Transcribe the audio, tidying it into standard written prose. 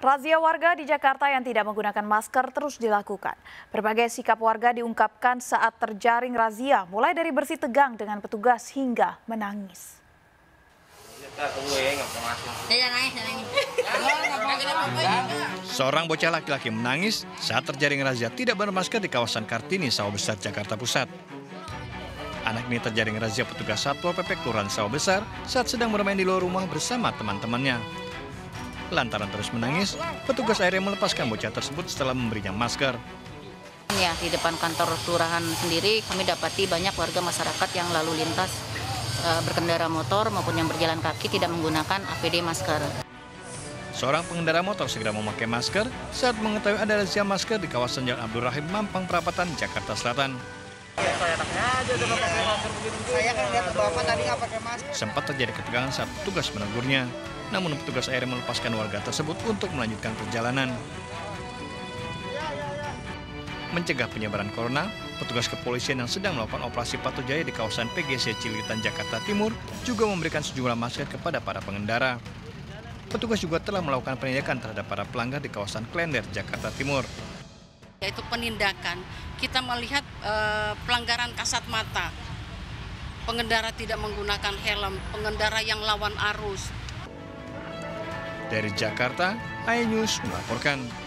Razia warga di Jakarta yang tidak menggunakan masker terus dilakukan. Berbagai sikap warga diungkapkan saat terjaring razia, mulai dari bersih tegang dengan petugas hingga menangis. Seorang bocah laki-laki menangis saat terjaring razia tidak bermasker di kawasan Kartini, Sawah Besar, Jakarta Pusat. Anak ini terjaring razia petugas Satpol PP Kelurahan Sawah Besar saat sedang bermain di luar rumah bersama teman-temannya. Lantaran terus menangis, petugas akhirnya melepaskan bocah tersebut setelah memberinya masker. Ya, di depan kantor kelurahan sendiri kami dapati banyak warga masyarakat yang lalu lintas berkendara motor maupun yang berjalan kaki tidak menggunakan APD masker. Seorang pengendara motor segera memakai masker saat mengetahui ada razia masker di kawasan Jalan Abdul Rahim, Mampang, Perapatan, Jakarta Selatan. Sempat terjadi ketegangan saat petugas menegurnya. Namun petugas akhirnya melepaskan warga tersebut untuk melanjutkan perjalanan. Mencegah penyebaran corona, petugas kepolisian yang sedang melakukan operasi patuh jaya di kawasan PGC Cililitan, Jakarta Timur juga memberikan sejumlah masker kepada para pengendara. Petugas juga telah melakukan penindakan terhadap para pelanggar di kawasan Klender, Jakarta Timur. Yaitu penindakan, kita melihat pelanggaran kasat mata, pengendara tidak menggunakan helm, pengendara yang lawan arus. Dari Jakarta, iNews melaporkan.